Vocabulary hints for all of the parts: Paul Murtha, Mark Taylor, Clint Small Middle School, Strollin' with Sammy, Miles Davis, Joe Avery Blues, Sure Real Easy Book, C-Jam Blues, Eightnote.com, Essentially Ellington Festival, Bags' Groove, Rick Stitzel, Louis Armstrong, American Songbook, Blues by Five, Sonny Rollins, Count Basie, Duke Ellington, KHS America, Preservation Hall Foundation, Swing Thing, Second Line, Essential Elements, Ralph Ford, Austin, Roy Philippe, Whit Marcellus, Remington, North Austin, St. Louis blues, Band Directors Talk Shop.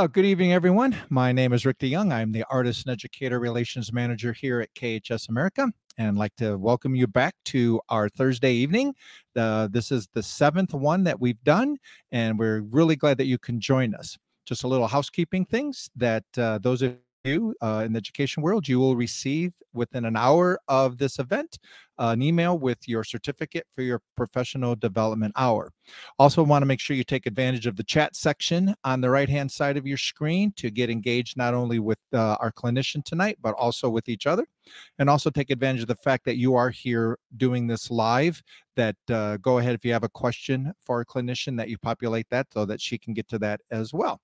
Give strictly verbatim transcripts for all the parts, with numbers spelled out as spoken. Oh, good evening, everyone. My name is Rick DeYoung. I'm the Artist and Educator Relations Manager here at K H S America, and I'd like to welcome you back to our Thursday evening. Uh, this is the seventh one that we've done, and we're really glad that you can join us. Just a little housekeeping things that uh, those of you uh, in the education world, you will receive within an hour of this event uh, an email with your certificate for your professional development hour. Also want to make sure you take advantage of the chat section on the right hand side of your screen to get engaged not only with uh, our clinician tonight, but also with each other. And also take advantage of the fact that you are here doing this live, that uh, go ahead if you have a question for a clinician that you populate that so that she can get to that as well.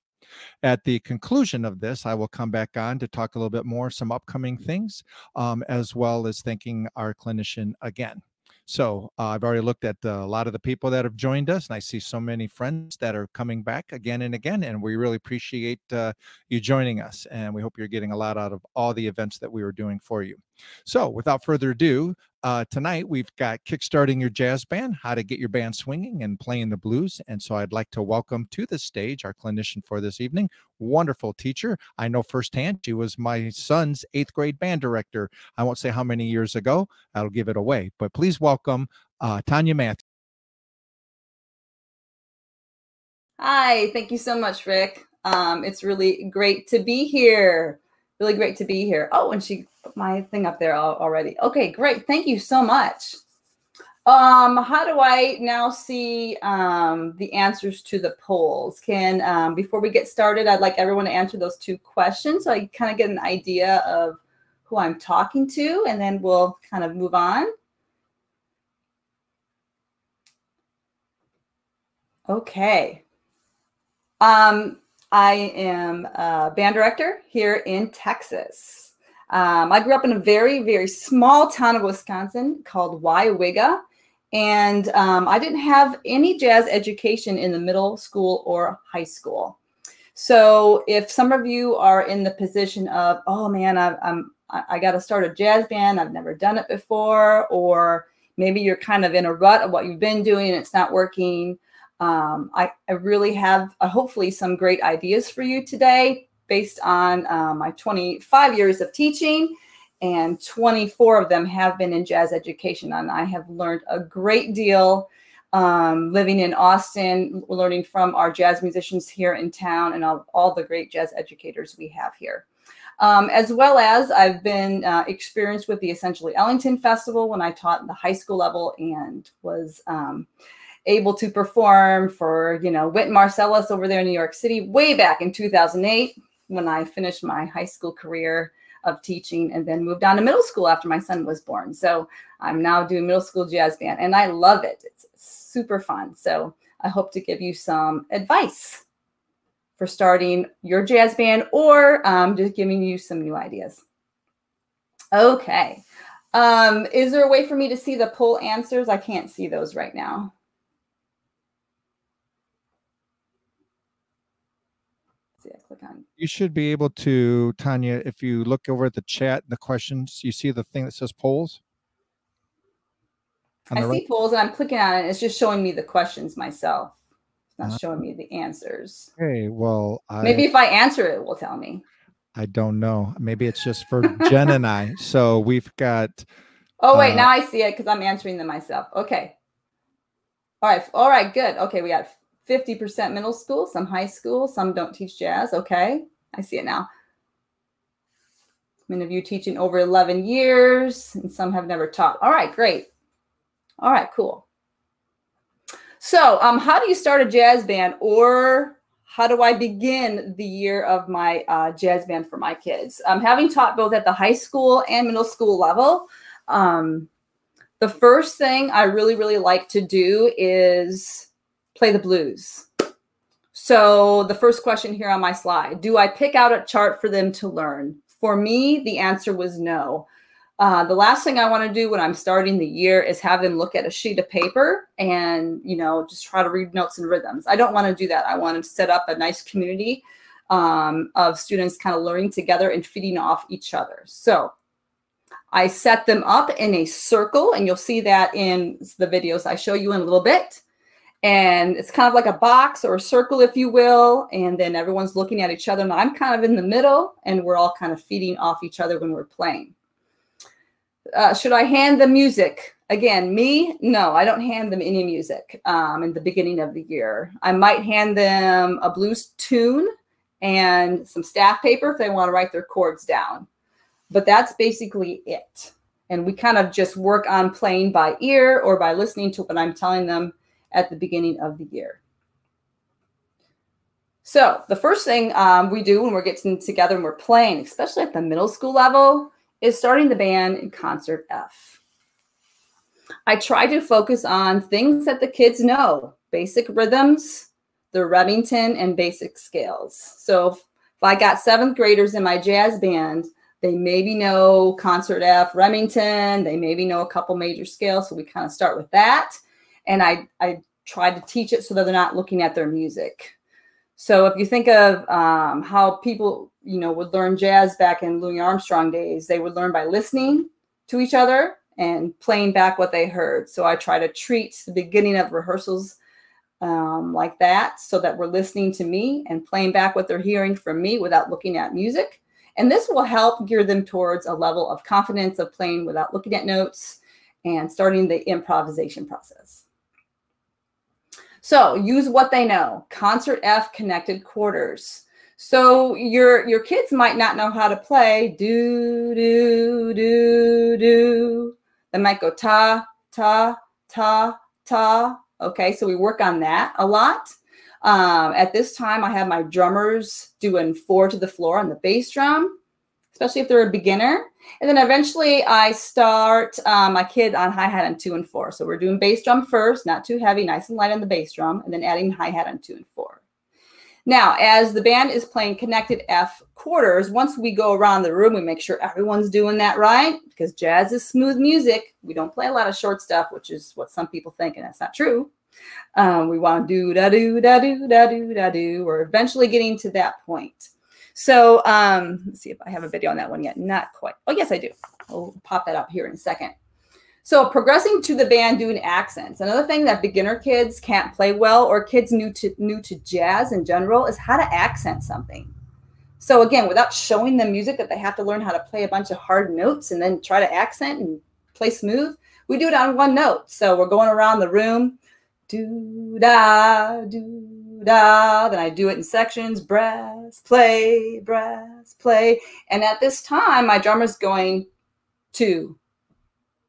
At the conclusion of this, I will come back on to talk a little bit more, some upcoming things, um, as well as thanking our clinician again. So uh, I've already looked at uh, a lot of the people that have joined us, and I see so many friends that are coming back again and again, and we really appreciate uh, you joining us, and we hope you're getting a lot out of all the events that we were doing for you. So without further ado, uh, tonight we've got Kickstarting Your Jazz Band, How to Get Your Band Swinging and Playing the Blues. And so I'd like to welcome to the stage our clinician for this evening, wonderful teacher. I know firsthand, she was my son's eighth grade band director. I won't say how many years ago, I'll give it away, but please welcome uh, Tanya Matthews. Hi, thank you so much, Rick. Um, it's really great to be here. Really great to be here. Oh, and she put my thing up there already. Okay, great. Thank you so much. Um, how do I now see um, the answers to the polls? Can um, before we get started, I'd like everyone to answer those two questions so I kind of get an idea of who I'm talking to, and then we'll kind of move on. Okay. Um, I am a band director here in Texas. Um, I grew up in a very, very small town of Wisconsin called Waiwiga, and um, I didn't have any jazz education in the middle school or high school. So if some of you are in the position of, oh man, I, I'm, I got to start a jazz band, I've never done it before, or maybe you're kind of in a rut of what you've been doing and it's not working, Um, I, I really have uh, hopefully some great ideas for you today based on uh, my twenty-five years of teaching, and twenty-four of them have been in jazz education, and I have learned a great deal um, living in Austin, learning from our jazz musicians here in town and all, all the great jazz educators we have here. Um, as well as I've been uh, experienced with the Essentially Ellington Festival when I taught in the high school level, and was um, able to perform for, you know, Whit Marcellus over there in New York City way back in two thousand eight when I finished my high school career of teaching and then moved on to middle school after my son was born. So I'm now doing middle school jazz band, and I love it. It's super fun. So I hope to give you some advice for starting your jazz band, or um, just giving you some new ideas. Okay. Um, is there a way for me to see the poll answers? I can't see those right now. You should be able to, Tanya, if you look over at the chat, the questions, you see the thing that says polls? I see polls, and I'm clicking on it. It's just showing me the questions myself. It's not uh, showing me the answers. Okay, well. I, Maybe if I answer it, it will tell me. I don't know. Maybe it's just for Jen and I. So we've got. Oh, wait, uh, now I see it because I'm answering them myself. Okay. All right. All right, good. Okay, we got fifty percent middle school, some high school, some don't teach jazz. Okay, I see it now. Many of you teaching over eleven years, and some have never taught. All right, great. All right, cool. So um, how do you start a jazz band, or how do I begin the year of my uh, jazz band for my kids? Um, having taught both at the high school and middle school level, um, the first thing I really, really like to do is play the blues. So the first question here on my slide, do I pick out a chart for them to learn? For me, the answer was no. Uh, the last thing I want to do when I'm starting the year is have them look at a sheet of paper and, you know, just try to read notes and rhythms. I don't want to do that. I want to set up a nice community um, of students kind of learning together and feeding off each other. So I set them up in a circle, and you'll see that in the videos I show you in a little bit. And it's kind of like a box or a circle, if you will. And then everyone's looking at each other. And I'm kind of in the middle, and we're all kind of feeding off each other when we're playing. Uh, should I hand the music? Again, me? No, I don't hand them any music um, in the beginning of the year. I might hand them a blues tune and some staff paper if they want to write their chords down. But that's basically it. And we kind of just work on playing by ear or by listening to what I'm telling them at the beginning of the year. So the first thing um, we do when we're getting together and we're playing, especially at the middle school level, is starting the band in concert F. I try to focus on things that the kids know, basic rhythms, the Remington, and basic scales. So if I got seventh graders in my jazz band, they maybe know concert F, Remington, they maybe know a couple major scales, so we kind of start with that. And I, I try to teach it so that they're not looking at their music. So if you think of um, how people, you know, would learn jazz back in Louis Armstrong days, they would learn by listening to each other and playing back what they heard. So I try to treat the beginning of rehearsals um, like that, so that we're listening to me and playing back what they're hearing from me without looking at music. And this will help gear them towards a level of confidence of playing without looking at notes and starting the improvisation process. So use what they know, concert F connected quarters. So your, your kids might not know how to play do, do, do, do. They might go ta, ta, ta, ta. Okay, so we work on that a lot. Um, at this time, I have my drummers doing four to the floor on the bass drum, especially if they're a beginner. And then eventually I start um, my kid on hi-hat on two and four. So we're doing bass drum first, not too heavy, nice and light on the bass drum, and then adding hi-hat on two and four. Now, as the band is playing connected F quarters, once we go around the room, we make sure everyone's doing that right, because jazz is smooth music. We don't play a lot of short stuff, which is what some people think, and that's not true. Um, we want to do da do da do da do da do. We're eventually getting to that point. So um, let's see if I have a video on that one yet. Not quite. Oh, yes, I do. I'll pop that up here in a second. So progressing to the band doing accents. Another thing that beginner kids can't play well, or kids new to, new to jazz in general, is how to accent something. So again, without showing them music that they have to learn how to play a bunch of hard notes and then try to accent and play smooth, we do it on one note. So we're going around the room. Do da, do da. Then I do it in sections. Brass, play, brass, play. And at this time, my drummer's going two,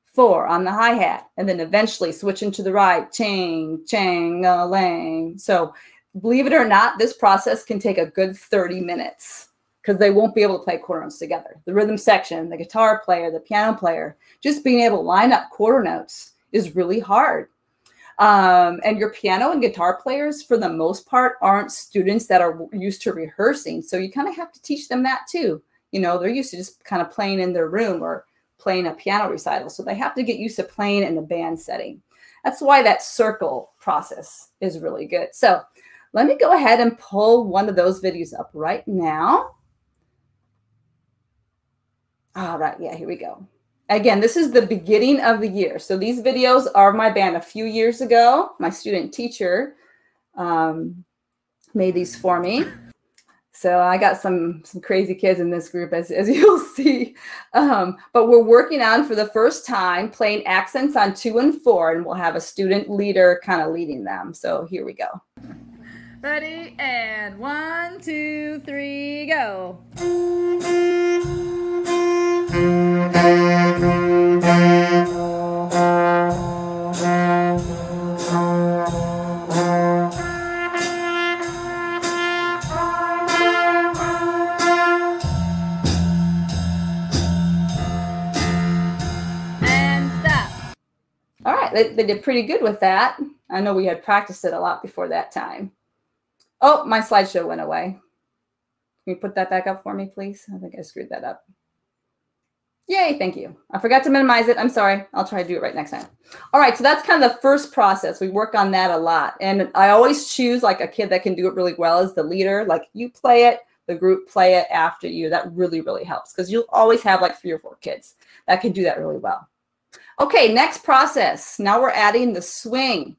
four on the hi-hat, and then eventually switching to the right. Ching, chang, a lang. So believe it or not, this process can take a good thirty minutes, because they won't be able to play quarter notes together. The rhythm section, the guitar player, the piano player, just being able to line up quarter notes is really hard. Um, and your piano and guitar players, for the most part, aren't students that are used to rehearsing. So you kind of have to teach them that too. You know, they're used to just kind of playing in their room or playing a piano recital. So they have to get used to playing in a band setting. That's why that circle process is really good. So let me go ahead and pull one of those videos up right now. All right. Yeah, here we go. Again, this is the beginning of the year. So these videos are my band a few years ago. My student teacher um, made these for me. So I got some, some crazy kids in this group, as, as you'll see. Um, but we're working on, for the first time, playing accents on two and four, and we'll have a student leader kind of leading them. So here we go. Ready? And one, two, three, go. All right, they, they did pretty good with that. I know we had practiced it a lot before that time. Oh, my slideshow went away. Can you put that back up for me, please? I think I screwed that up. Yay, thank you. I forgot to minimize it. I'm sorry. I'll try to do it right next time. All right, so that's kind of the first process. We work on that a lot. And I always choose like a kid that can do it really well as the leader. Like, you play it, the group play it after you. That really, really helps, because you'll always have like three or four kids that can do that really well. Okay, next process. Now we're adding the swing.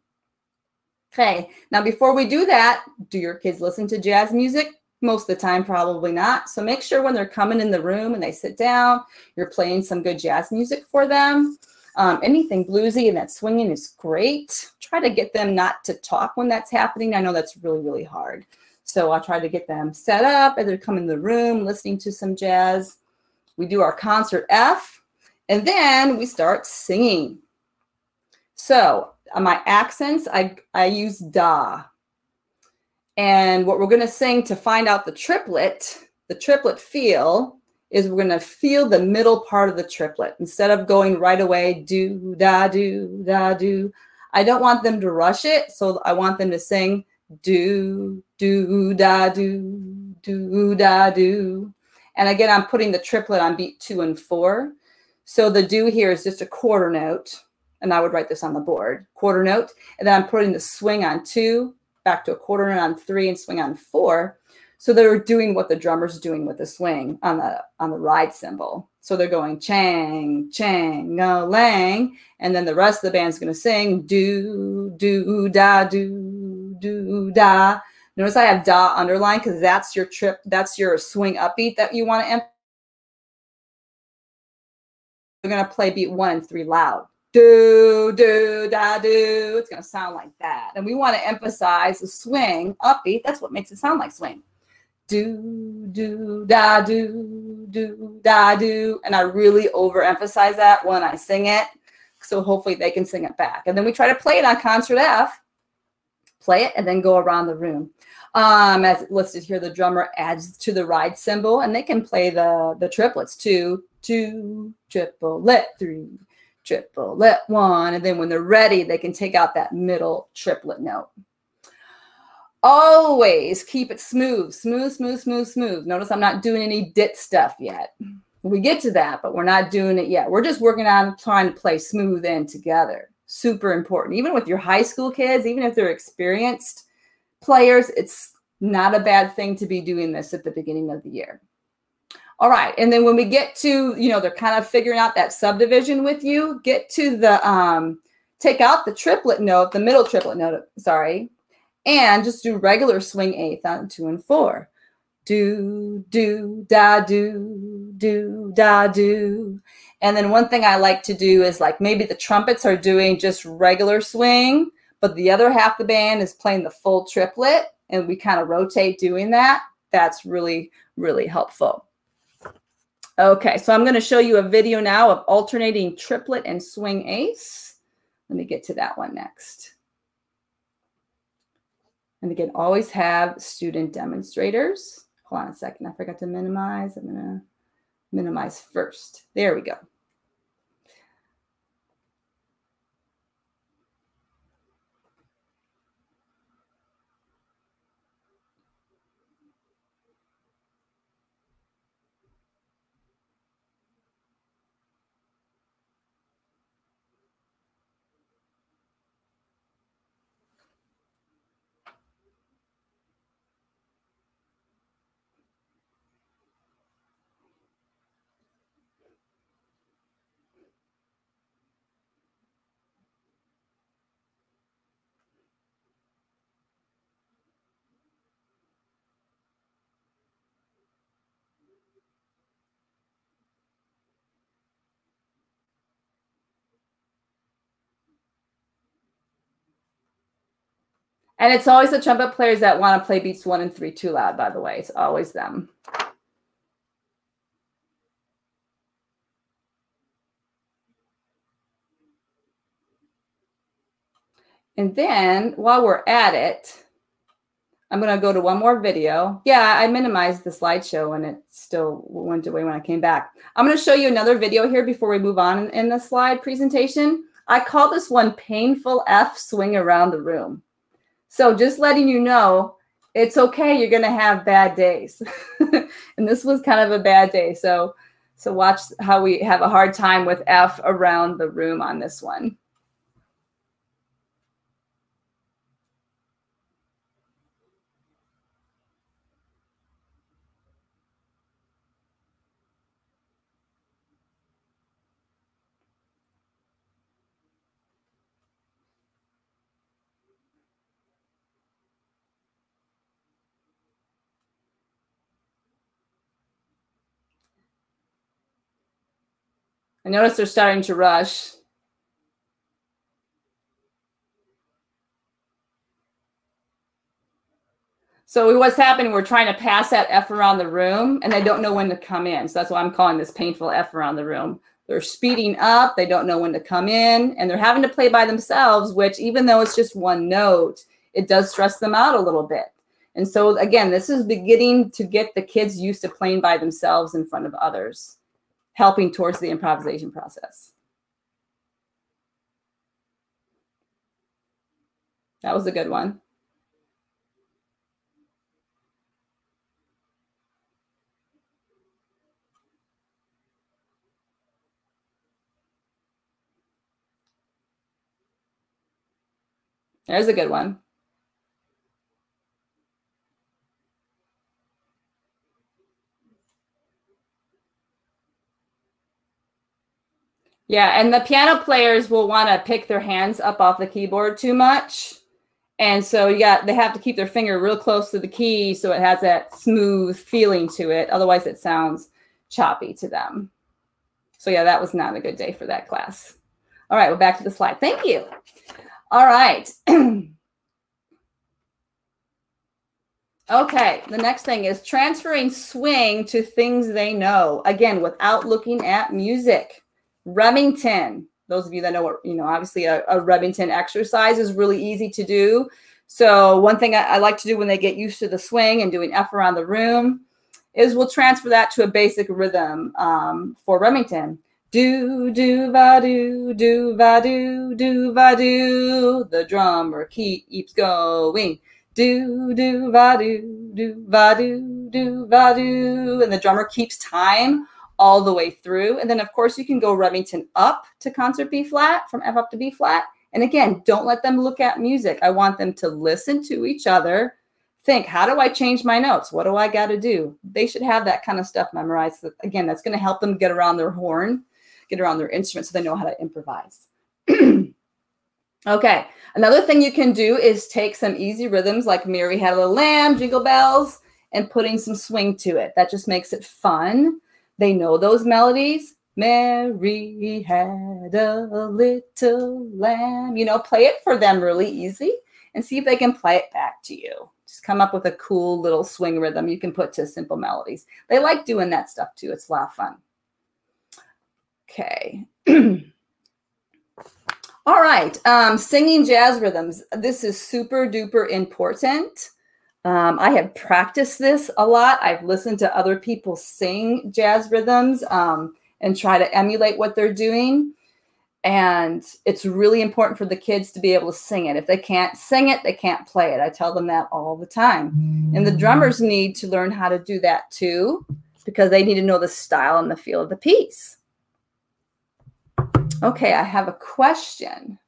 Okay, now before we do that, do your kids listen to jazz music? Most of the time, probably not. So make sure when they're coming in the room and they sit down, you're playing some good jazz music for them. Um, anything bluesy and that swinging is great. Try to get them not to talk when that's happening. I know that's really, really hard. So I'll try to get them set up and they're coming in the room, listening to some jazz. We do our concert F and then we start singing. So on my accents, I, I use da. And what we're going to sing to find out the triplet, the triplet feel, is we're going to feel the middle part of the triplet. Instead of going right away, do, da, do, da, do. I don't want them to rush it, so I want them to sing do, do, da, do, do, da, do. And again, I'm putting the triplet on beat two and four. So the do here is just a quarter note, and I would write this on the board, quarter note. And then I'm putting the swing on two, back to a quarter note on three, and swing on four. So they're doing what the drummer's doing with the swing on the on the ride cymbal. So they're going chang, chang, no lang, and then the rest of the band's going to sing do, do, da, do, do, da. Notice I have da underlined because that's your trip, that's your swing upbeat that you want to emphasize. We're going to play beat one and three loud. Do, do, da, do. It's going to sound like that. And we want to emphasize the swing upbeat. That's what makes it sound like swing. Do, do, da, do, do, da, do. And I really overemphasize that when I sing it. So hopefully they can sing it back. And then we try to play it on concert F. Play it and then go around the room. Um, as listed here, the drummer adds to the ride cymbal. And they can play the, the triplets. Two, two, triplet, three, triplet, one. And then when they're ready, they can take out that middle triplet note. Always keep it smooth, smooth, smooth, smooth, smooth. Notice I'm not doing any dit stuff yet. We get to that, but we're not doing it yet. We're just working on trying to play smooth in together. Super important. Even with your high school kids, even if they're experienced players, it's not a bad thing to be doing this at the beginning of the year. All right. And then when we get to, you know, they're kind of figuring out that subdivision with you, get to the, um, take out the triplet note, the middle triplet note, sorry. And just do regular swing eighth on two and four. Do, do, da, do, do, da, do. And then one thing I like to do is like maybe the trumpets are doing just regular swing, but the other half of the band is playing the full triplet and we kind of rotate doing that. That's really, really helpful. Okay, so I'm going to show you a video now of alternating triplet and swing eighths. Let me get to that one next. And again, always have student demonstrators. Hold on a second. I forgot to minimize. I'm going to minimize first. There we go. And it's always the trumpet players that want to play beats one and three too loud, by the way. It's always them. And then while we're at it, I'm going to go to one more video. Yeah, I minimized the slideshow and it still went away when I came back. I'm going to show you another video here before we move on in the slide presentation. I call this one Painful F Swing Around the Room. So just letting you know, it's okay. You're going to have bad days. And this was kind of a bad day. So, so watch how we have a hard time with F around the room on this one. I notice they're starting to rush. So what's happening, we're trying to pass that F around the room, and they don't know when to come in. So that's why I'm calling this painful F around the room. They're speeding up, they don't know when to come in, and they're having to play by themselves, which even though it's just one note, it does stress them out a little bit. And so again, this is beginning to get the kids used to playing by themselves in front of others, helping towards the improvisation process. That was a good one. There's a good one. Yeah, and the piano players will want to pick their hands up off the keyboard too much. And so, yeah, they have to keep their finger real close to the key so it has that smooth feeling to it. Otherwise, it sounds choppy to them. So, yeah, that was not a good day for that class. All right, we're back to the slide. Thank you. All right. Okay, the next thing is transferring swing to things they know. Again, without looking at music. Remington. Those of you that know what, you know, obviously a, a Remington exercise is really easy to do. So one thing I, I like to do when they get used to the swing and doing F around the room is we'll transfer that to a basic rhythm um, for Remington. Do, do, va, do, do, va, do, do, va, do. The drummer keeps going. Do, do, va, do, do, va, do, do, va, do. And the drummer keeps time all the way through. And then, of course, you can go Remington up to concert B flat, from F up to B flat. And again, don't let them look at music. I want them to listen to each other. Think, how do I change my notes? What do I got to do? They should have that kind of stuff memorized. Again, that's going to help them get around their horn. Get around their instrument so they know how to improvise. Okay, another thing you can do is take some easy rhythms like Mary Had a Little Lamb, Jingle Bells, and putting some swing to it. That just makes it fun. They know those melodies. Mary had a little lamb. You know, play it for them really easy and see if they can play it back to you. Just come up with a cool little swing rhythm you can put to simple melodies. They like doing that stuff too. It's a lot of fun. Okay. All right. Um, singing jazz rhythms. This is super duper important. Um, I have practiced this a lot. I've listened to other people sing jazz rhythms um, and try to emulate what they're doing. And it's really important for the kids to be able to sing it. If they can't sing it, they can't play it. I tell them that all the time. And the drummers need to learn how to do that too, because they need to know the style and the feel of the piece. Okay, I have a question.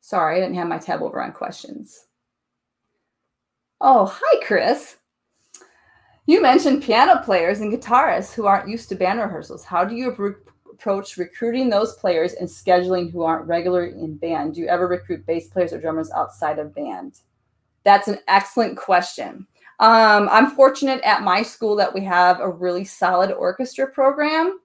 Sorry, I didn't have my tab over on questions. Oh, hi, Chris. You mentioned piano players and guitarists who aren't used to band rehearsals. How do you approach recruiting those players and scheduling who aren't regularly in band? Do you ever recruit bass players or drummers outside of band? That's an excellent question. Um, I'm fortunate at my school that we have a really solid orchestra program.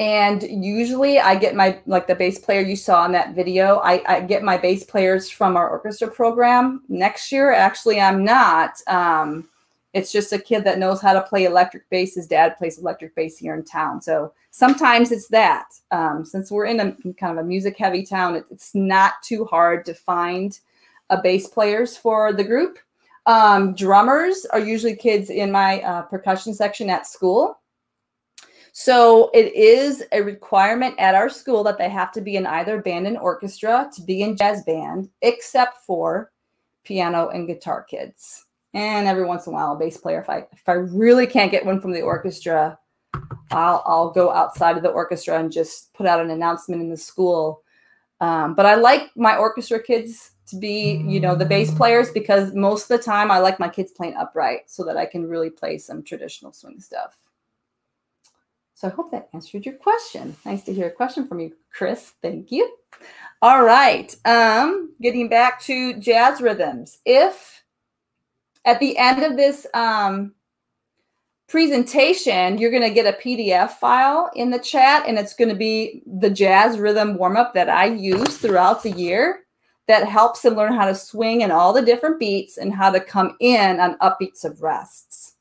And usually I get my, like the bass player you saw in that video, I, I get my bass players from our orchestra program. Next year, actually, I'm not. Um, it's just a kid that knows how to play electric bass. His dad plays electric bass here in town. So sometimes it's that. Um, since we're in a kind of a music-heavy town, it, it's not too hard to find a bass players for the group. Um, drummers are usually kids in my uh, percussion section at school. So it is a requirement at our school that they have to be in either band and orchestra to be in jazz band, except for piano and guitar kids. And every once in a while, a bass player, if I, if I really can't get one from the orchestra, I'll, I'll go outside of the orchestra and just put out an announcement in the school. Um, but I like my orchestra kids to be, you know, the bass players, because most of the time I like my kids playing upright so that I can really play some traditional swing stuff. So I hope that answered your question. Nice to hear a question from you, Chris. Thank you. All right. Um, getting back to jazz rhythms. If at the end of this um, presentation, you're going to get a P D F file in the chat, and it's going to be the jazz rhythm warm-up that I use throughout the year that helps them learn how to swing and all the different beats and how to come in on upbeats of rests.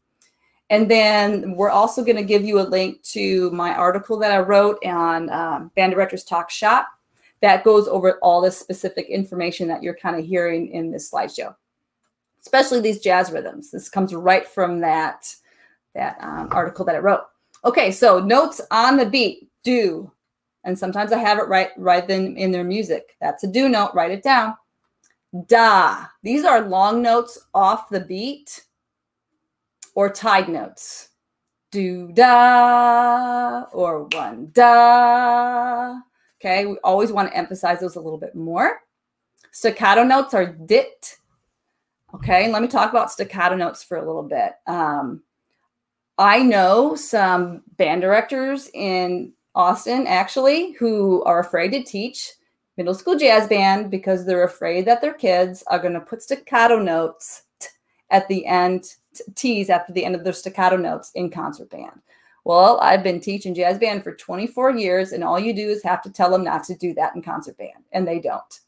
And then we're also going to give you a link to my article that I wrote on um, Band Directors Talk Shop that goes over all this specific information that you're kind of hearing in this slideshow, especially these jazz rhythms. This comes right from that, that um, article that I wrote. Okay, so notes on the beat, do. And sometimes I have it right, right then in their music. That's a do note, write it down. Da. These are long notes off the beat or tied notes. Do, da, or one, da. Okay, we always want to emphasize those a little bit more. Staccato notes are dit. Okay, and let me talk about staccato notes for a little bit. Um, I know some band directors in Austin, actually, who are afraid to teach middle school jazz band because they're afraid that their kids are going to put staccato notes t at the end, T's after the end of their staccato notes in concert band. Well, I've been teaching jazz band for twenty-four years, and all you do is have to tell them not to do that in concert band, and they don't.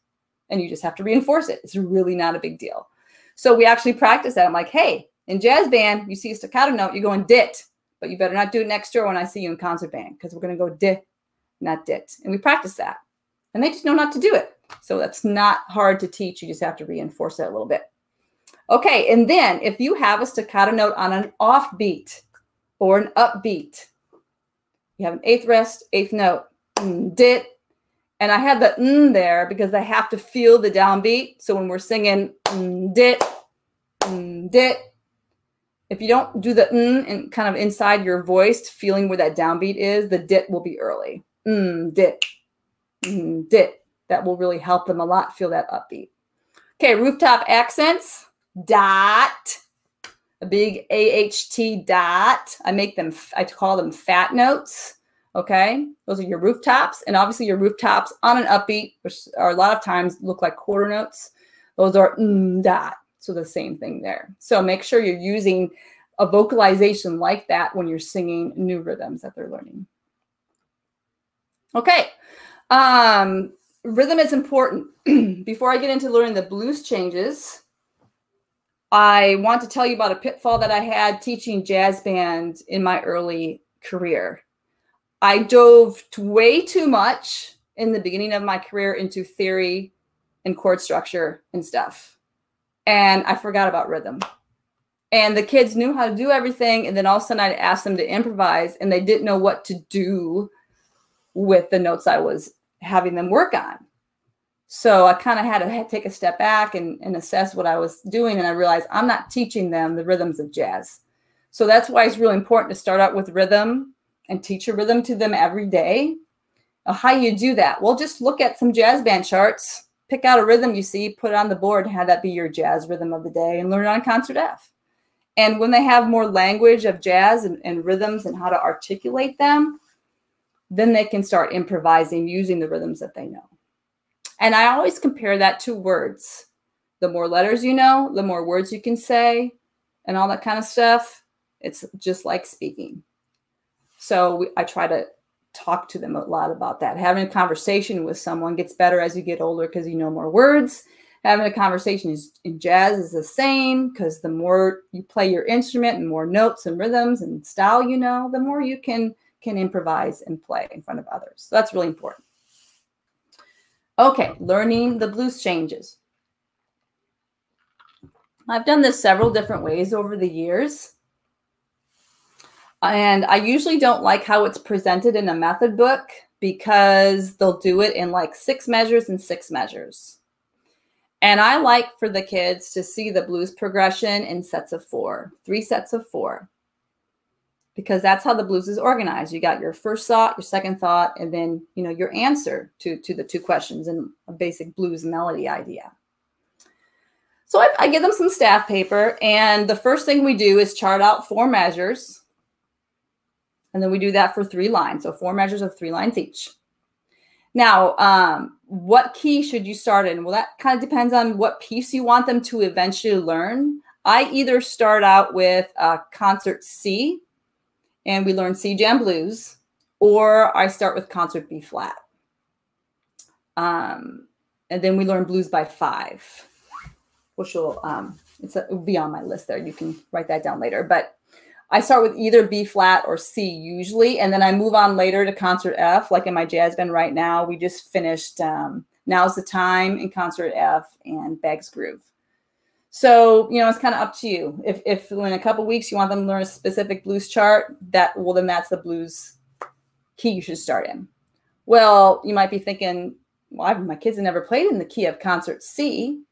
And you just have to reinforce it. It's really not a big deal. So we actually practice that. I'm like, hey, in jazz band, you see a staccato note, you're going dit, but you better not do it next door when I see you in concert band, because we're going to go dit, not dit. And we practice that. And they just know not to do it. So that's not hard to teach. You just have to reinforce it a little bit. Okay, and then if you have a staccato note on an offbeat or an upbeat, you have an eighth rest, eighth note, mm, dit. And I have the mm there because I have to feel the downbeat. So when we're singing mm, dit, mm, dit, if you don't do the mm and kind of inside your voice, feeling where that downbeat is, the dit will be early. Mm, dit, mm, dit. That will really help them a lot feel that upbeat. Okay, rooftop accents, dot, a big A H T dot. I make them, I call them fat notes. Okay, those are your rooftops. And obviously your rooftops on an upbeat, which are a lot of times look like quarter notes. Those are mm, dot. So the same thing there. So make sure you're using a vocalization like that when you're singing new rhythms that they're learning. Okay, um, rhythm is important. Before I get into learning the blues changes, I want to tell you about a pitfall that I had teaching jazz band in my early career. I dove way too much in the beginning of my career into theory and chord structure and stuff. And I forgot about rhythm. And the kids knew how to do everything. And then all of a sudden I'd ask them to improvise, and they didn't know what to do with the notes I was having them work on. So I kind of had to take a step back and, and assess what I was doing. And I realized I'm not teaching them the rhythms of jazz. So that's why it's really important to start out with rhythm and teach a rhythm to them every day. How do you do that? Well, just look at some jazz band charts, pick out a rhythm you see, put it on the board, and have that be your jazz rhythm of the day, and learn it on Concert F. And when they have more language of jazz and, and rhythms and how to articulate them, then they can start improvising using the rhythms that they know. And I always compare that to words. The more letters you know, the more words you can say, and all that kind of stuff. It's just like speaking. So we, I try to talk to them a lot about that. Having a conversation with someone gets better as you get older because you know more words. Having a conversation is, in jazz is the same, because the more you play your instrument and more notes and rhythms and style you know, the more you can, can improvise and play in front of others. So that's really important. Okay, learning the blues changes. I've done this several different ways over the years. And I usually don't like how it's presented in a method book because they'll do it in like six measures and six measures. And I like for the kids to see the blues progression in sets of four, three sets of four, because that's how the blues is organized. You got your first thought, your second thought, and then, you know, your answer to, to the two questions and a basic blues melody idea. So I, I give them some staff paper, and the first thing we do is chart out four measures. And then we do that for three lines. So four measures of three lines each. Now, um, what key should you start in? Well, that kind of depends on what piece you want them to eventually learn. I either start out with uh, concert C and we learn C-Jam Blues, or I start with Concert B Flat. Um, and then we learn Blues by Five, which will, um, it's a, it'll be on my list there. You can write that down later. But I start with either B flat or C usually, and then I move on later to Concert F, like in my jazz band right now. We just finished um, Now's the Time in Concert F and Bags' Groove. So, you know, it's kind of up to you. If, if in a couple weeks you want them to learn a specific blues chart, that well, then that's the blues key you should start in. Well, you might be thinking, well, I've, my kids have never played in the key of Concert C.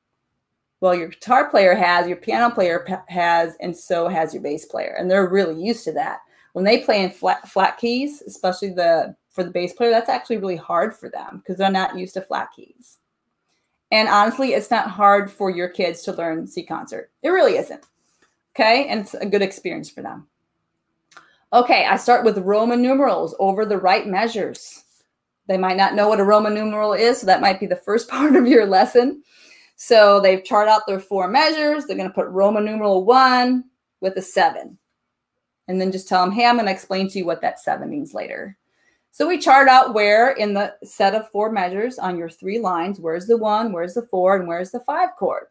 Well, your guitar player has, your piano player has, and so has your bass player. And they're really used to that. When they play in flat, flat keys, especially the for the bass player, that's actually really hard for them because they're not used to flat keys. And honestly, it's not hard for your kids to learn C concert. It really isn't. Okay? And it's a good experience for them. Okay, I start with Roman numerals over the right measures. They might not know what a Roman numeral is, so that might be the first part of your lesson. So they've charted out their four measures. They're going to put Roman numeral one with a seven. And then just tell them, hey, I'm going to explain to you what that seven means later. So we chart out where in the set of four measures on your three lines, where's the one, where's the four, and where's the five chord.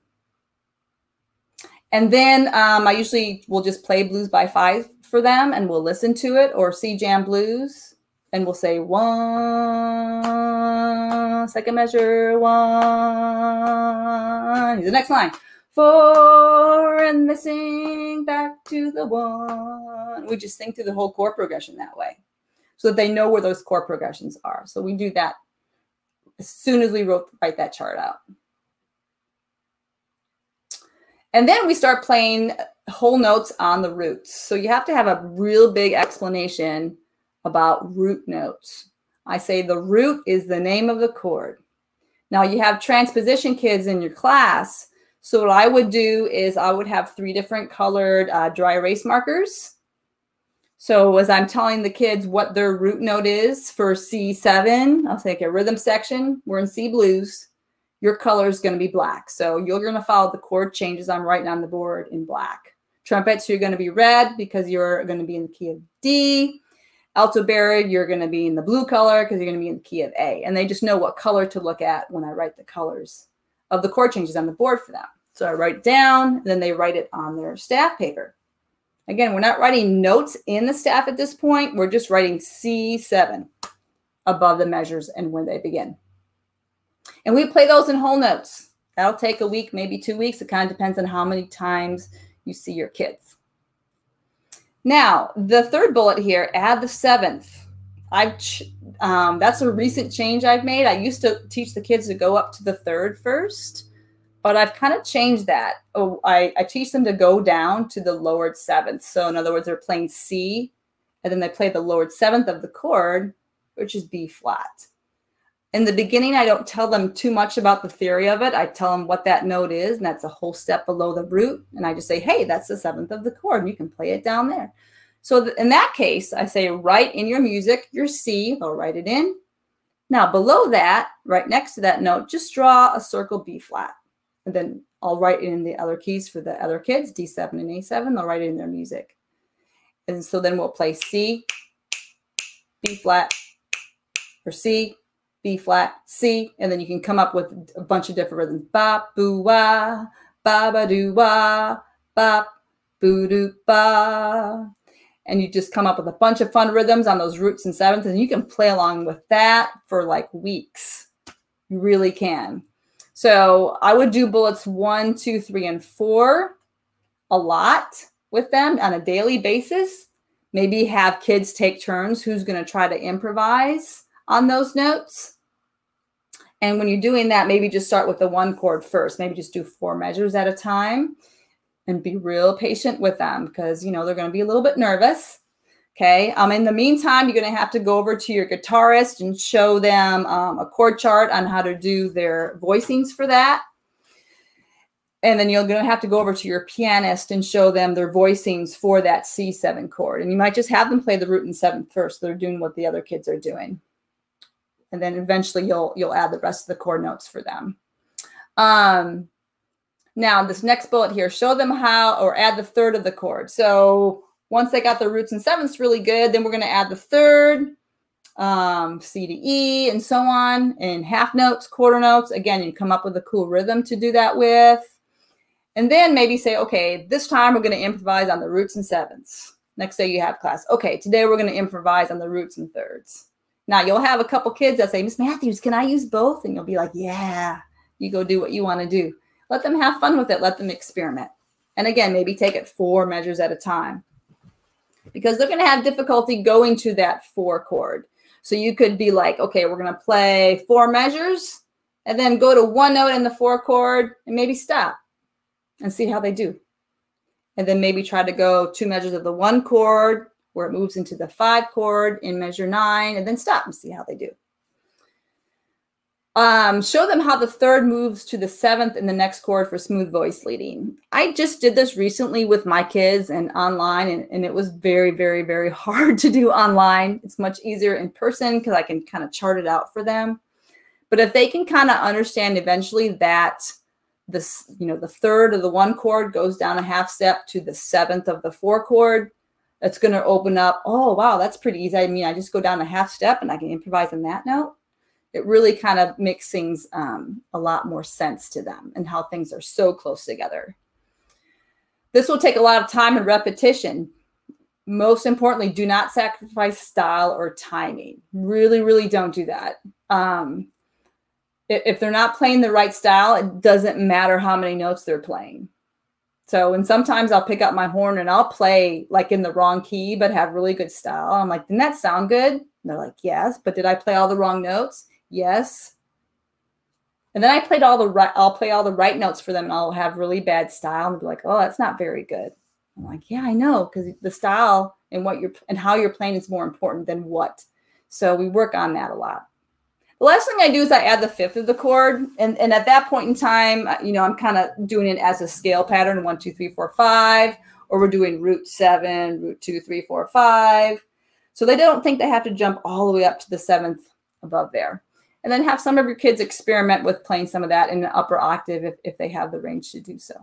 And then um, I usually will just play Blues by Five for them, and we'll listen to it, or C-Jam Blues. And we'll say one, second measure, one. Here's the next line. Four and missing back to the one. We just sing through the whole chord progression that way so that they know where those chord progressions are. So we do that as soon as we wrote, write that chart out. And then we start playing whole notes on the roots. So you have to have a real big explanation about root notes. I say the root is the name of the chord. Now you have transposition kids in your class. So what I would do is I would have three different colored uh, dry erase markers. So as I'm telling the kids what their root note is for C seven, I'll take a rhythm section. We're in C blues. Your color is gonna be black. So you're gonna follow the chord changes I'm writing on the board in black. Trumpets, you're gonna be red because you're gonna be in the key of D. Alto baritone, you're going to be in the blue color because you're going to be in the key of A. And they just know what color to look at when I write the colors of the chord changes on the board for them. So I write it down, and then they write it on their staff paper. Again, we're not writing notes in the staff at this point. We're just writing C seven above the measures and when they begin. And we play those in whole notes. That'll take a week, maybe two weeks. It kind of depends on how many times you see your kids. Now, the third bullet here, add the seventh. I've ch um, that's a recent change I've made. I used to teach the kids to go up to the third first, but I've kind of changed that. Oh, I, I teach them to go down to the lowered seventh. So in other words, they're playing C, and then they play the lowered seventh of the chord, which is B flat. In the beginning, I don't tell them too much about the theory of it. I tell them what that note is, and that's a whole step below the root. And I just say, hey, that's the seventh of the chord, and you can play it down there. So th in that case, I say, write in your music, your C, I'll write it in. Now, below that, right next to that note, just draw a circle B flat. And then I'll write in the other keys for the other kids, D seven and A seven. They'll write it in their music. And so then we'll play C, B flat, or C, B flat, C, and then you can come up with a bunch of different rhythms. Bop, boo, wah, ba, ba, doo, wah, bop, boo, doo, ba. And you just come up with a bunch of fun rhythms on those roots and sevenths, and you can play along with that for like weeks. You really can. So I would do bullets one, two, three, and four a lot with them on a daily basis. Maybe have kids take turns who's going to try to improvise on those notes. And when you're doing that, maybe just start with the one chord first. Maybe just do four measures at a time and be real patient with them because, you know, they're going to be a little bit nervous. Okay. Um, in the meantime, you're going to have to go over to your guitarist and show them um, a chord chart on how to do their voicings for that. And then you're going to have to go over to your pianist and show them their voicings for that C seven chord. And you might just have them play the root and seventh first. They're doing what the other kids are doing. And then eventually you'll you'll add the rest of the chord notes for them. Um, now, this next bullet here, show them how or add the third of the chord. So Once they got their roots and sevenths really good, then we're going to add the third, um, C to E, and so on, and half notes, quarter notes. Again, you come up with a cool rhythm to do that with. And then maybe say, okay, this time we're going to improvise on the roots and sevenths. Next day you have class. Okay, today we're going to improvise on the roots and thirds. Now, you'll have a couple kids that say, Miss Matthews, can I use both? And you'll be like, yeah, you go do what you want to do. Let them have fun with it. Let them experiment. And again, maybe take it four measures at a time, because they're going to have difficulty going to that four chord. So you could be like, okay, we're going to play four measures and then go to one note in the four chord and maybe stop and see how they do. And then maybe try to go two measures of the one chord where it moves into the five chord in measure nine, and then stop and see how they do. Um, show them how the third moves to the seventh in the next chord for smooth voice leading. I just did this recently with my kids and online, and, and it was very, very, very hard to do online. It's much easier in person because I can kind of chart it out for them. But if they can kind of understand eventually that this, you know, the third of the one chord goes down a half step to the seventh of the four chord, it's going to open up, oh, wow, that's pretty easy. I mean, I just go down a half step and I can improvise on that note. It really kind of makes things um, a lot more sense to them, and how things are so close together. This will take a lot of time and repetition. Most importantly, do not sacrifice style or timing. Really, really don't do that. Um, if they're not playing the right style, it doesn't matter how many notes they're playing. So, and sometimes I'll pick up my horn and I'll play like in the wrong key, but have really good style. I'm like, didn't that sound good? And they're like, yes, but did I play all the wrong notes? Yes. And then I played all the right, I'll play all the right notes for them, and I'll have really bad style and be like, oh, that's not very good. I'm like, yeah, I know. Cause the style and what you're, and how you're playing is more important than what. So we work on that a lot. The last thing I do is I add the fifth of the chord. And, and at that point in time, you know, I'm kind of doing it as a scale pattern, one, two, three, four, five, or we're doing root seven, root two, three, four, five. So they don't think they have to jump all the way up to the seventh above there. And then have some of your kids experiment with playing some of that in an upper octave if, if they have the range to do so.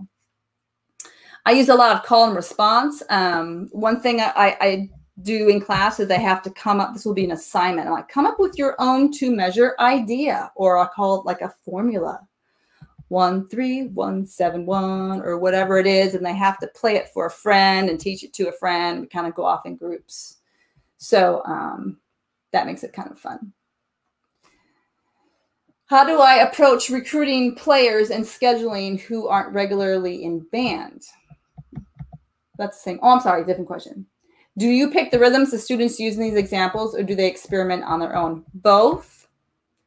I use a lot of call and response. Um, one thing I, I do in class is they have to come up, this will be an assignment, I'm like, come up with your own two measure idea, or I'll call it like a formula, one, three, one, seven, one, or whatever it is. And they have to play it for a friend and teach it to a friend. We kind of go off in groups. So um, that makes it kind of fun. How do I approach recruiting players and scheduling who aren't regularly in band? That's the same. Oh, I'm sorry, different question. Do you pick the rhythms the students use in these examples, or do they experiment on their own? Both.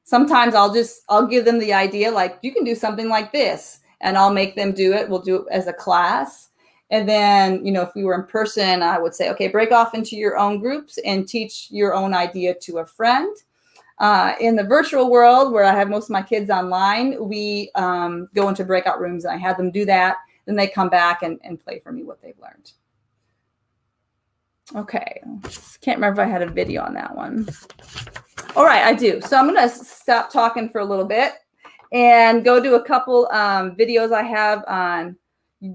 Sometimes I'll just, I'll give them the idea, like, you can do something like this, and I'll make them do it. We'll do it as a class. And then, you know, if we were in person, I would say, okay, break off into your own groups and teach your own idea to a friend. Uh, in the virtual world, where I have most of my kids online, we um, go into breakout rooms, and I have them do that. Then they come back and, and play for me what they've learned. Okay, can't remember if I had a video on that one. All right, I do. So I'm going to stop talking for a little bit and go do a couple um, videos I have on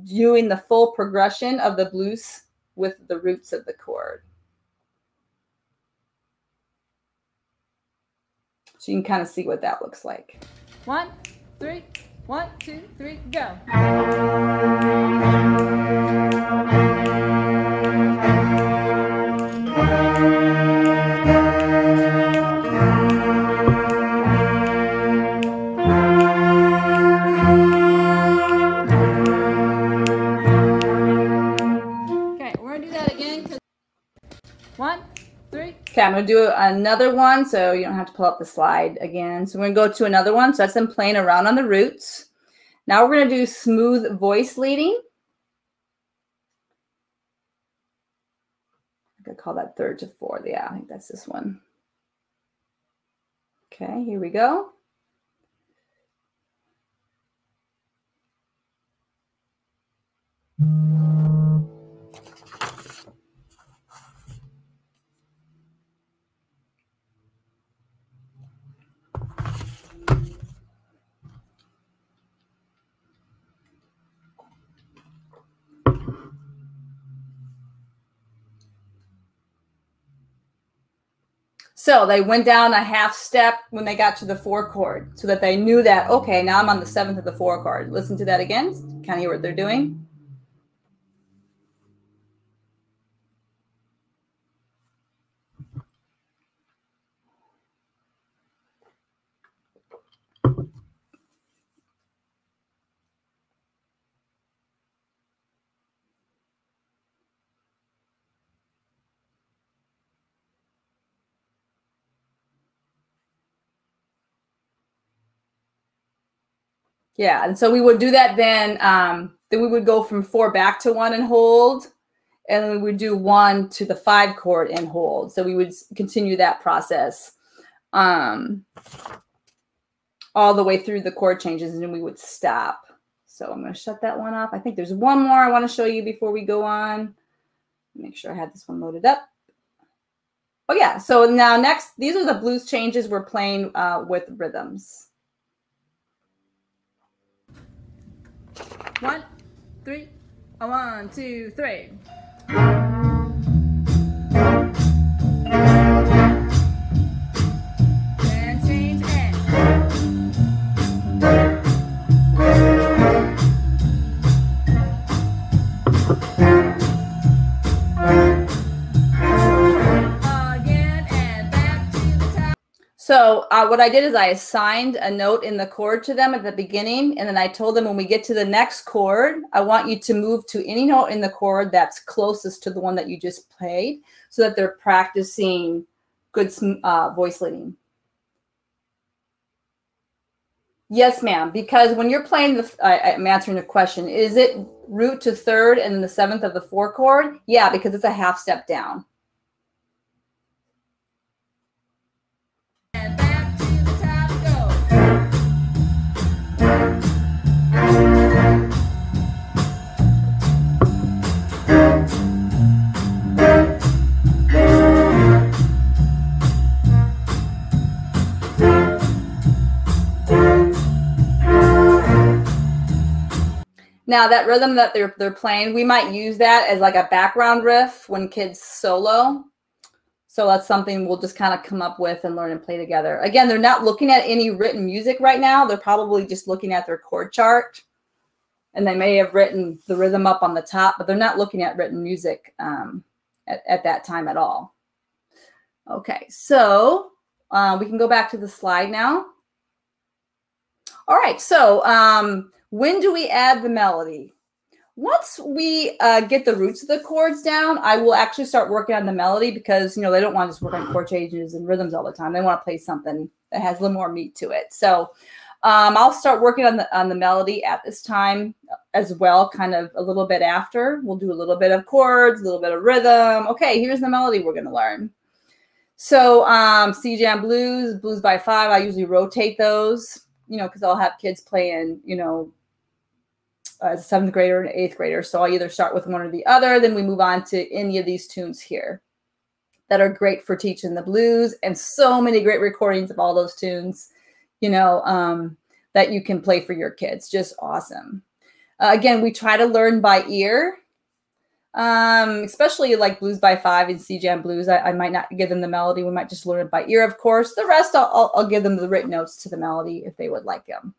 doing the full progression of the blues with the roots of the chord. So you can kind of see what that looks like. One, three, one, two, three, go. Okay, I'm going to do another one, so you don't have to pull up the slide again. So we're going to go to another one. So that's them playing around on the roots. Now we're going to do smooth voice leading. I could call that third to fourth. Yeah, I think that's this one. Okay, here we go. still, they went down a half step when they got to the four chord so that they knew that, okay, now I'm on the seventh of the four chord. Listen to that again. Kind of hear what they're doing. Yeah, and so we would do that then. Um, then we would go from four back to one and hold, and then we would do one to the five chord and hold. So we would continue that process um, all the way through the chord changes, and then we would stop. So I'm going to shut that one off. I think there's one more I want to show you before we go on. Make sure I had this one loaded up. Oh, yeah. So now next, these are the blues changes we're playing uh, with rhythms. One, three, one, two, three. So uh, what I did is I assigned a note in the chord to them at the beginning, and then I told them when we get to the next chord, I want you to move to any note in the chord that's closest to the one that you just played so that they're practicing good uh, voice leading. Yes, ma'am, because when you're playing, the, I, I'm answering the question, is it root to third and the seventh of the four chord? Yeah, because it's a half step down. Now that rhythm that they're, they're playing, we might use that as like a background riff when kids solo. So that's something we'll just kind of come up with and learn and play together. Again, they're not looking at any written music right now. They're probably just looking at their chord chart. And they may have written the rhythm up on the top, but they're not looking at written music um, at, at that time at all. Okay, so uh, we can go back to the slide now. All right, so... Um, when do we add the melody? Once we uh, get the roots of the chords down, I will actually start working on the melody because, you know, they don't want to just work on chord changes and rhythms all the time. They want to play something that has a little more meat to it. So um, I'll start working on the, on the melody at this time as well, kind of a little bit after. We'll do a little bit of chords, a little bit of rhythm. Okay, here's the melody we're going to learn. So um, C-Jam Blues, Blues by Five, I usually rotate those, you know, because I'll have kids playing, you know, as a seventh grader and an eighth grader. So I'll either start with one or the other, then we move on to any of these tunes here that are great for teaching the blues, and so many great recordings of all those tunes, you know, um, that you can play for your kids. Just awesome. Uh, again, we try to learn by ear, um, especially like Blues by Five and C-Jam Blues. I, I might not give them the melody. We might just learn it by ear, of course. The rest, I'll, I'll, I'll give them the written notes to the melody if they would like them.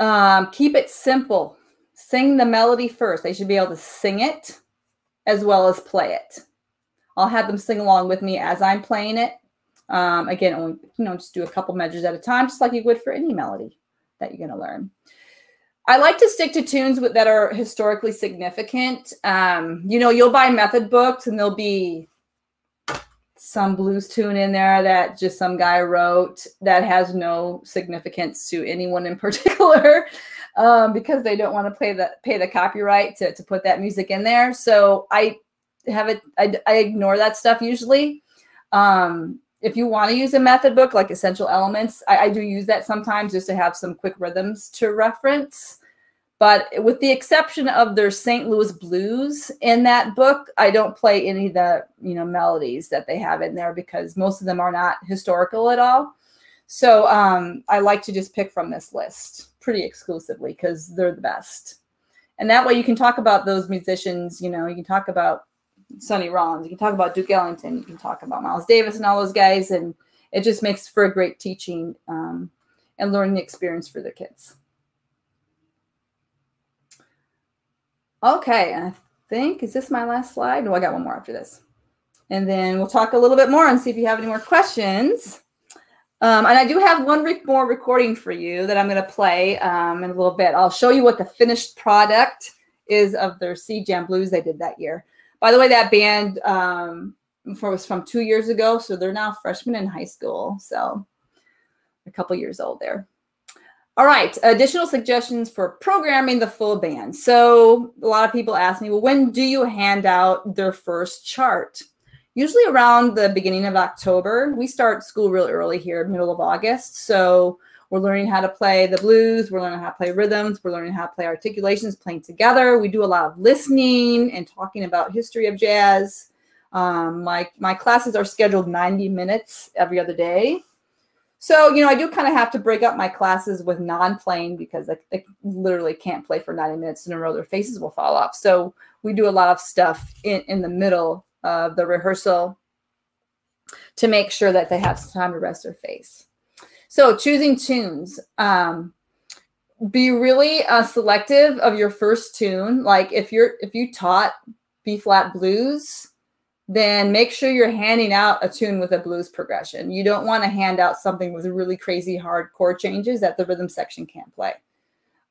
Um, keep it simple. Sing the melody first. They should be able to sing it as well as play it. I'll have them sing along with me as I'm playing it. Um, again, only, you know, just do a couple measures at a time, just like you would for any melody that you're going to learn. I like to stick to tunes with, that are historically significant. Um, you know, you'll buy method books and there'll be some blues tune in there that just some guy wrote that has no significance to anyone in particular um, because they don't want to play the, pay the copyright to, to put that music in there. So I have it, I, I ignore that stuff usually. Um, if you want to use a method book like Essential Elements, I, I do use that sometimes just to have some quick rhythms to reference. But with the exception of their Saint Louis blues in that book, I don't play any of the, you know, melodies that they have in there because most of them are not historical at all. So um, I like to just pick from this list pretty exclusively because they're the best. And that way you can talk about those musicians, you know, you can talk about Sonny Rollins, you can talk about Duke Ellington, you can talk about Miles Davis and all those guys, and it just makes for a great teaching um, and learning experience for the kids. Okay, I think, is this my last slide? No, I got one more after this. And then we'll talk a little bit more and see if you have any more questions. Um, and I do have one re more recording for you that I'm going to play um, in a little bit. I'll show you what the finished product is of their C-Jam Blues they did that year. By the way, that band um, before was from two years ago, so they're now freshmen in high school, so a couple years old there. All right, additional suggestions for programming the full band. So a lot of people ask me, well, when do you hand out their first chart? Usually around the beginning of October. We start school real early here, middle of August, so we're learning how to play the blues, we're learning how to play rhythms, we're learning how to play articulations, playing together. We do a lot of listening and talking about history of jazz. Um, my, my classes are scheduled ninety minutes every other day. So, you know, I do kind of have to break up my classes with non-playing because I, I literally can't play for ninety minutes in a row. Their faces will fall off. So we do a lot of stuff in, in the middle of the rehearsal to make sure that they have some time to rest their face. So choosing tunes, um, be really uh, selective of your first tune. Like if you're if you taught B flat blues, then make sure you're handing out a tune with a blues progression. You don't want to hand out something with really crazy hard chord changes that the rhythm section can't play.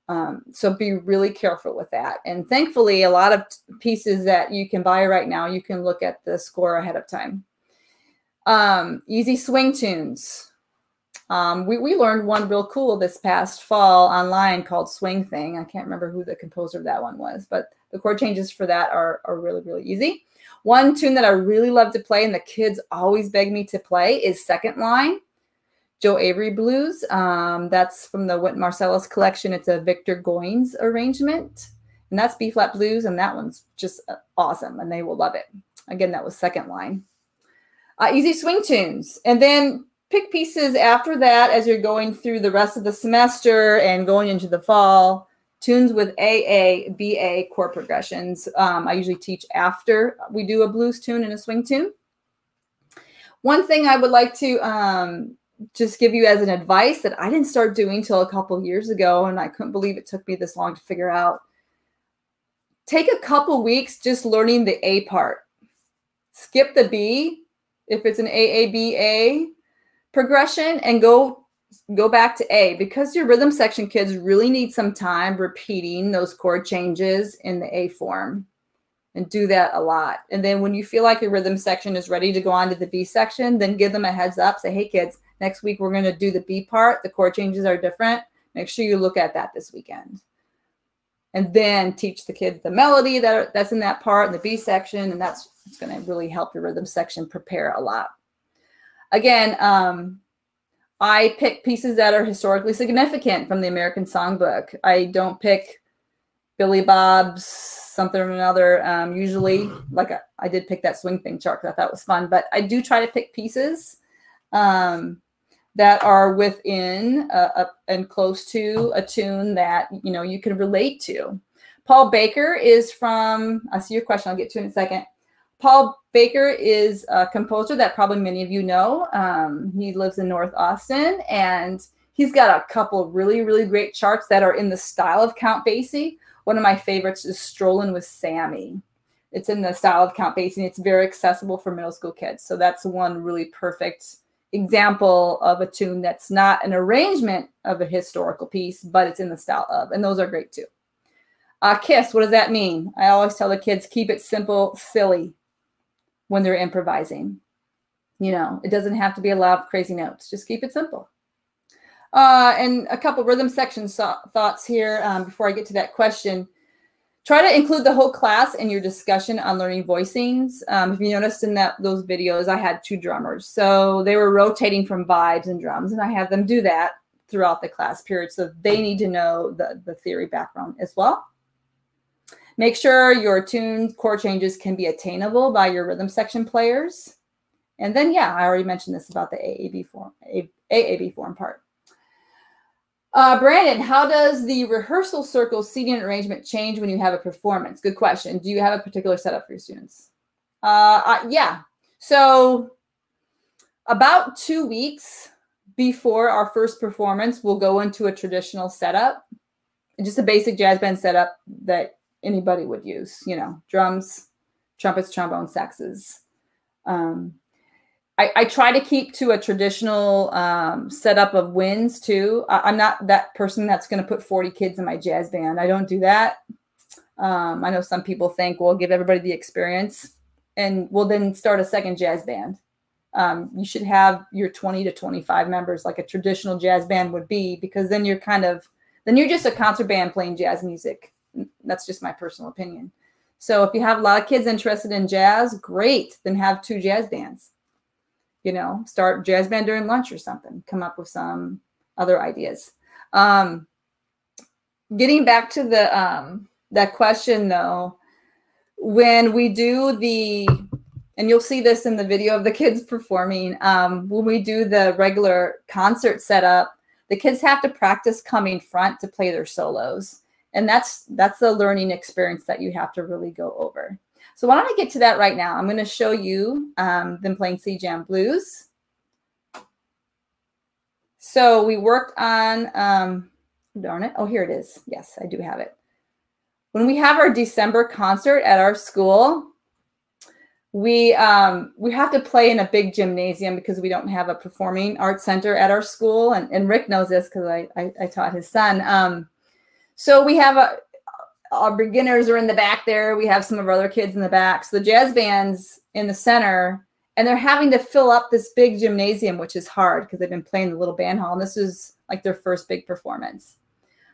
Um, so be really careful with that. And thankfully, a lot of pieces that you can buy right now, you can look at the score ahead of time. Um, easy swing tunes. Um, we, we learned one real cool this past fall online called Swing Thing. I can't remember who the composer of that one was, but the chord changes for that are, are really, really easy. One tune that I really love to play and the kids always beg me to play is Second Line, Joe Avery Blues. Um, that's from the Whit Marcellus collection. It's a Victor Goins arrangement, and that's B-flat blues, and that one's just awesome, and they will love it. Again, that was Second Line. Uh, easy swing tunes, and then pick pieces after that as you're going through the rest of the semester and going into the fall. Tunes with A A, B A chord progressions. Um, I usually teach after we do a blues tune and a swing tune. One thing I would like to um, just give you as an advice that I didn't start doing till a couple years ago, and I couldn't believe it took me this long to figure out. Take a couple weeks just learning the A part. Skip the B if it's an A A, B A. Progression and go go back to A, because your rhythm section kids really need some time repeating those chord changes in the A form, and do that a lot. And then when you feel like your rhythm section is ready to go on to the B section, then give them a heads up. Say, hey kids, next week we're going to do the B part. The chord changes are different. Make sure you look at that this weekend. And then teach the kids the melody that that's in that part and the B section, and that's it's going to really help your rhythm section prepare a lot. Again, um, I pick pieces that are historically significant from the American Songbook. I don't pick Billy Bob's something or another. Um, usually, like I, I did pick that Swing Thing chart because I thought was fun, but I do try to pick pieces um, that are within a, a, and close to a tune that you know you can relate to. Paul Baker is from. I see your question. I'll get to it in a second. Paul Baker is a composer that probably many of you know. Um, he lives in North Austin, and he's got a couple of really, really great charts that are in the style of Count Basie. One of my favorites is Strollin' with Sammy. It's in the style of Count Basie, and it's very accessible for middle school kids. So that's one really perfect example of a tune that's not an arrangement of a historical piece, but it's in the style of, and those are great too. Uh, KISS, what does that mean? I always tell the kids, keep it simple, silly. When they're improvising, you know, it doesn't have to be a lot of crazy notes. Just keep it simple. Uh, and a couple rhythm section so thoughts here um, before I get to that question. Try to include the whole class in your discussion on learning voicings. Um, if you noticed in that those videos, I had two drummers, so they were rotating from vibes and drums, and I had them do that throughout the class period. So they need to know the, the theory background as well. Make sure your tune chord changes can be attainable by your rhythm section players. And then, yeah, I already mentioned this about the A A B form, A A B form part. Uh, Brandon, how does the rehearsal circle seating arrangement change when you have a performance? Good question. Do you have a particular setup for your students? Uh, I, yeah. So about two weeks before our first performance, we'll go into a traditional setup, just a basic jazz band setup that anybody would use, you know, drums, trumpets, trombone, saxes. Um, I, I try to keep to a traditional um, setup of winds too. I, I'm not that person that's going to put forty kids in my jazz band. I don't do that. Um, I know some people think, well, give everybody the experience and we'll then start a second jazz band. Um, you should have your twenty to twenty-five members like a traditional jazz band would be, because then you're kind of, then you're just a concert band playing jazz music. That's just my personal opinion. So if you have a lot of kids interested in jazz, great. Then have two jazz bands, you know, start jazz band during lunch or something, come up with some other ideas. Um, getting back to the, um, that question though, when we do the, and you'll see this in the video of the kids performing, um, when we do the regular concert setup, the kids have to practice coming front to play their solos. And that's that's the learning experience that you have to really go over. So why don't I get to that right now? I'm going to show you um, them playing C-Jam Blues. So we worked on, um, darn it. Oh, here it is. Yes, I do have it. When we have our December concert at our school, we um, we have to play in a big gymnasium because we don't have a performing arts center at our school. And, and Rick knows this because I, I, I taught his son. Um, So we have a, our beginners are in the back there. We have some of our other kids in the back. So the jazz band's in the center, and they're having to fill up this big gymnasium, which is hard because they've been playing the little band hall. And this is like their first big performance.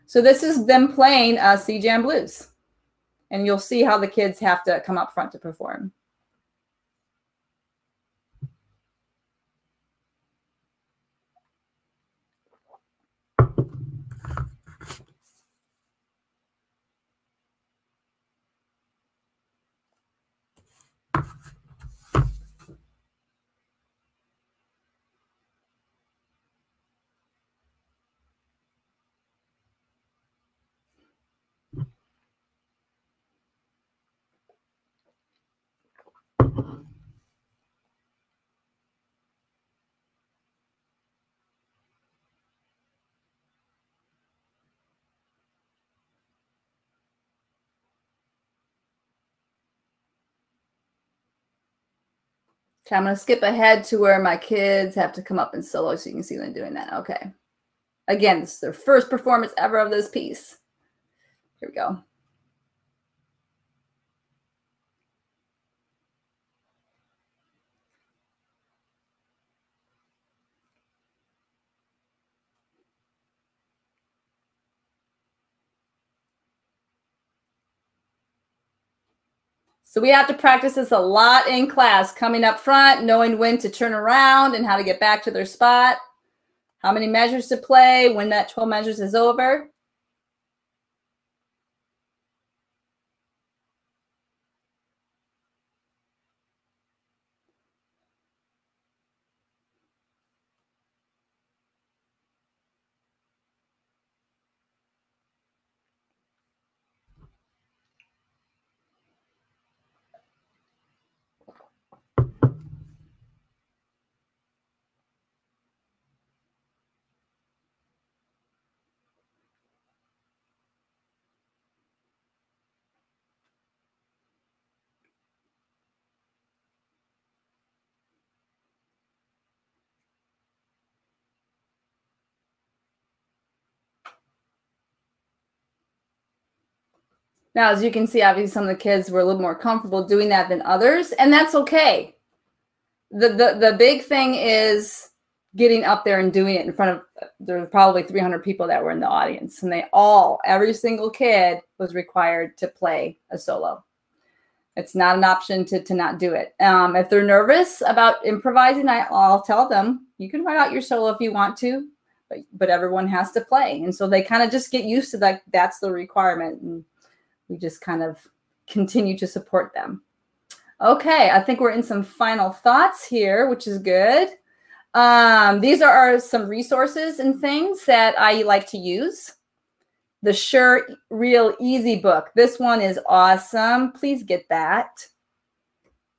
So this is them playing uh, C-Jam Blues. And you'll see how the kids have to come up front to perform. Okay, I'm gonna skip ahead to where my kids have to come up and solo so you can see them doing that. Okay. Again, this is their first performance ever of this piece. Here we go. So we have to practice this a lot in class, coming up front, knowing when to turn around and how to get back to their spot, how many measures to play, when that twelve measures is over. Now, as you can see, obviously some of the kids were a little more comfortable doing that than others, and that's okay. The, the, the big thing is getting up there and doing it in front of, there were probably three hundred people that were in the audience, and they all, every single kid was required to play a solo. It's not an option to, to not do it. Um, if they're nervous about improvising, I, I'll tell them, you can write out your solo if you want to, but, but everyone has to play. And so they kind of just get used to that. That's the requirement. And we just kind of continue to support them. Okay, I think we're in some final thoughts here, which is good. Um, these are our, some resources and things that I like to use. The Sure Real Easy Book. This one is awesome. Please get that.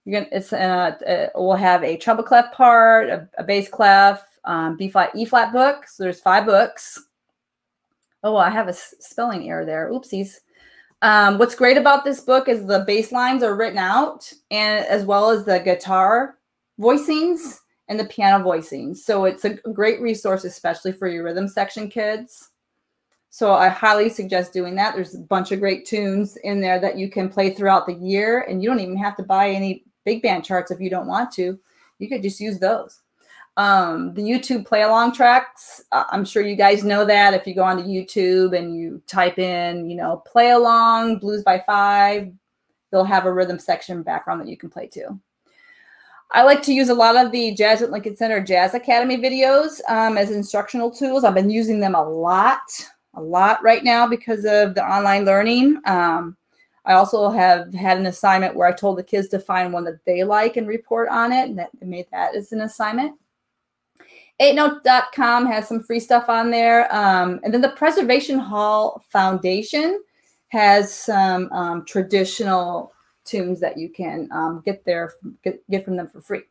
You're gonna, it's, uh, it will have a treble clef part, a, a bass clef, um, B flat, E flat book. So there's five books. Oh, I have a spelling error there. Oopsies. Um, what's great about this book is the bass lines are written out, and as well as the guitar voicings and the piano voicings. So it's a great resource, especially for your rhythm section kids. So I highly suggest doing that. There's a bunch of great tunes in there that you can play throughout the year, and you don't even have to buy any big band charts if you don't want to. You could just use those. Um, the YouTube play along tracks, I'm sure you guys know that. If you go onto YouTube and you type in, you know, play along, Blues by Five, they'll have a rhythm section background that you can play to. I like to use a lot of the Jazz at Lincoln Center Jazz Academy videos um, as instructional tools. I've been using them a lot, a lot right now because of the online learning. Um, I also have had an assignment where I told the kids to find one that they like and report on it, and that made that as an assignment. Eightnote dot com has some free stuff on there. Um, and then the Preservation Hall Foundation has some um, traditional tunes that you can um, get there, get, get from them for free.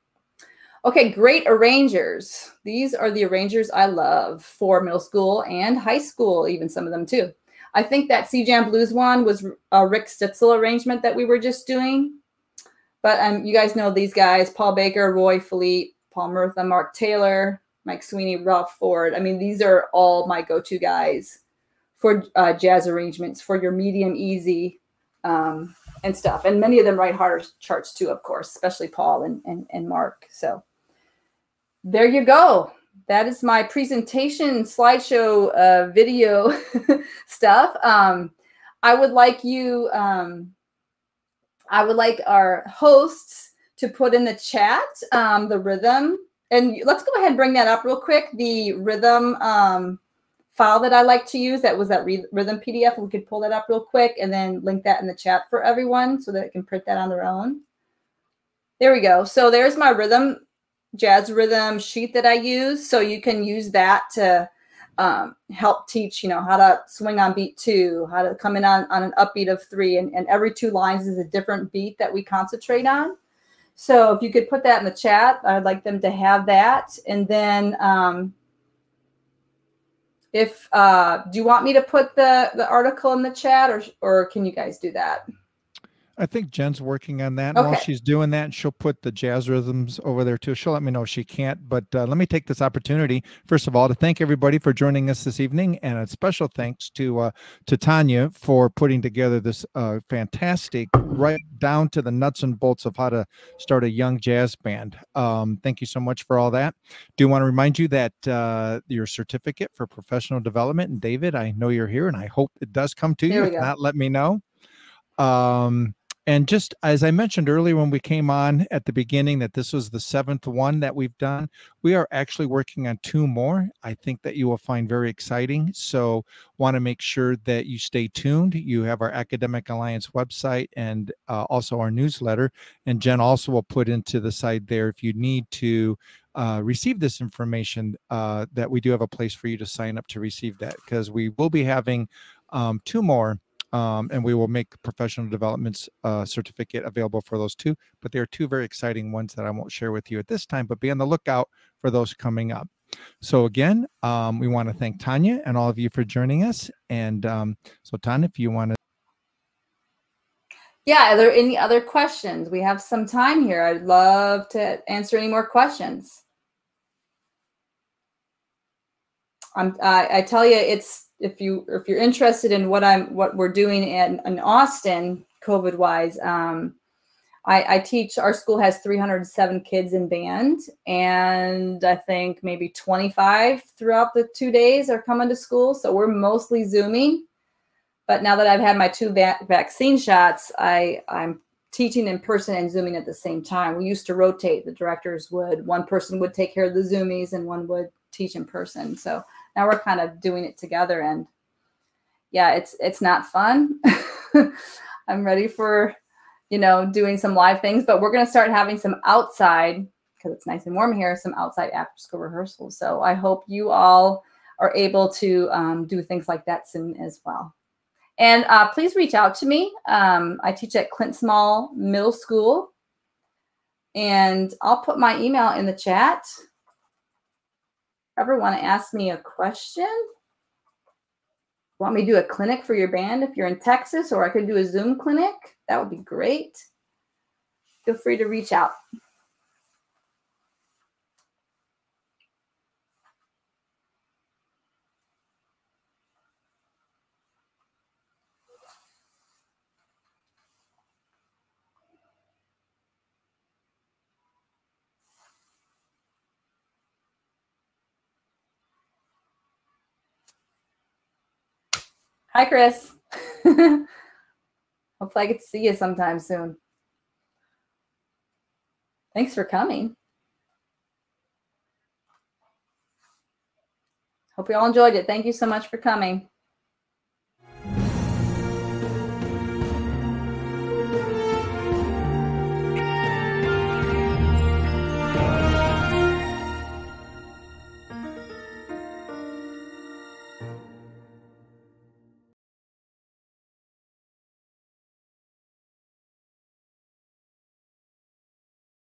Okay, great arrangers. These are the arrangers I love for middle school and high school, even some of them too. I think that C-Jam Blues one was a Rick Stitzel arrangement that we were just doing. But um, you guys know these guys, Paul Baker, Roy Philippe, Paul Murtha, Mark Taylor, Mike Sweeney, Ralph Ford. I mean, these are all my go-to guys for uh, jazz arrangements, for your medium easy um, and stuff. And many of them write harder charts too, of course, especially Paul and, and, and Mark. So there you go. That is my presentation slideshow uh, video stuff. Um, I would like you, um, I would like our hosts to put in the chat um, the rhythm. And let's go ahead and bring that up real quick. The rhythm um, file that I like to use, that was that rhythm P D F. We could pull that up real quick and then link that in the chat for everyone so that it can print that on their own. There we go. So there's my rhythm, jazz rhythm sheet that I use. So you can use that to um, help teach, you know, how to swing on beat two, how to come in on, on an upbeat of three. And, and every two lines is a different beat that we concentrate on. So if you could put that in the chat, I'd like them to have that. And then um, if, uh, do you want me to put the, the article in the chat, or, or can you guys do that? I think Jen's working on that. Okay. While she's doing that, she'll put the jazz rhythms over there too. She'll let me know if she can't, but uh, let me take this opportunity, first of all, to thank everybody for joining us this evening, and a special thanks to uh, to Tanya for putting together this uh, fantastic, right down to the nuts and bolts of how to start a young jazz band. Um, thank you so much for all that. Do want to remind you that uh, your certificate for professional development, and David, I know you're here, and I hope it does come to you. If not, let me know. Um, And just as I mentioned earlier when we came on at the beginning that this was the seventh one that we've done, we are actually working on two more. I think that you will find very exciting. So want to make sure that you stay tuned. You have our Academic Alliance website and uh, also our newsletter. And Jen also will put into the side there if you need to Uh, receive this information, uh, that we do have a place for you to sign up to receive that, because we will be having um, two more. Um, and we will make professional developments uh, certificate available for those two. But there are two very exciting ones that I won't share with you at this time, but be on the lookout for those coming up. So again, um, we want to thank Tanya and all of you for joining us. And um, so Tanya, if you want to. Yeah, are there any other questions? We have some time here. I'd love to answer any more questions. I'm, I, I tell you, it's if you if you're interested in what I'm what we're doing in, in Austin, COVID wise, um, I, I teach. Our school has three hundred seven kids in band, and I think maybe twenty-five throughout the two days are coming to school. So we're mostly Zooming. But now that I've had my two va vaccine shots, I I'm teaching in person and Zooming at the same time. We used to rotate. The directors would, one person would take care of the Zoomies and one would teach in person. So now we're kind of doing it together, and yeah, it's, it's not fun. I'm ready for, you know, doing some live things, but we're going to start having some outside, because it's nice and warm here, some outside after school rehearsals. So I hope you all are able to um, do things like that soon as well. And uh, please reach out to me. Um, I teach at Clint Small Middle School. And I'll put my email in the chat. Ever want to ask me a question? Want me to do a clinic for your band if you're in Texas, or I could do a Zoom clinic? That would be great. Feel free to reach out. Hi, Chris. Hopefully I get to see you sometime soon. Thanks for coming. Hope you all enjoyed it. Thank you so much for coming.